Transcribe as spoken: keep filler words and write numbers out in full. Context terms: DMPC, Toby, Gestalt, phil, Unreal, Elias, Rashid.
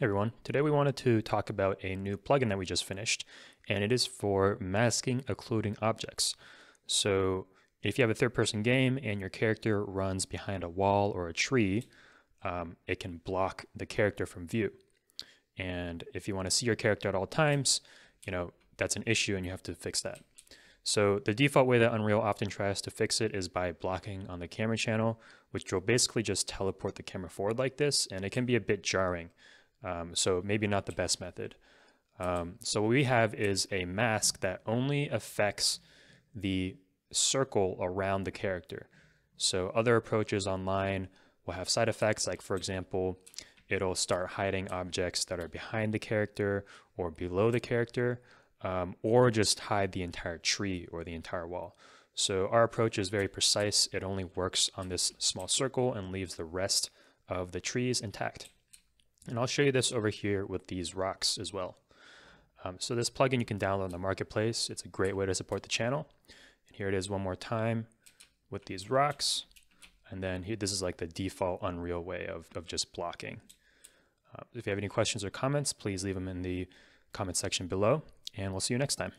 Hey everyone, today we wanted to talk about a new plugin that we just finished, and it is for masking occluding objects. So if you have a third-person game and your character runs behind a wall or a tree, um, it can block the character from view. And if you want to see your character at all times, you know, that's an issue and you have to fix that. So the default way that Unreal often tries to fix it is by blocking on the camera channel, which will basically just teleport the camera forward like this, and it can be a bit jarring. Um, so maybe not the best method. Um, so what we have is a mask that only affects the circle around the character. So other approaches online will have side effects, like for example, it'll start hiding objects that are behind the character or below the character, um, or just hide the entire tree or the entire wall. So our approach is very precise. It only works on this small circle and leaves the rest of the trees intact. And I'll show you this over here with these rocks as well. Um, so this plugin you can download on the marketplace. It's a great way to support the channel. And here it is one more time with these rocks. And then here, this is like the default Unreal way of, of just blocking. Uh, if you have any questions or comments, please leave them in the comment section below, and we'll see you next time.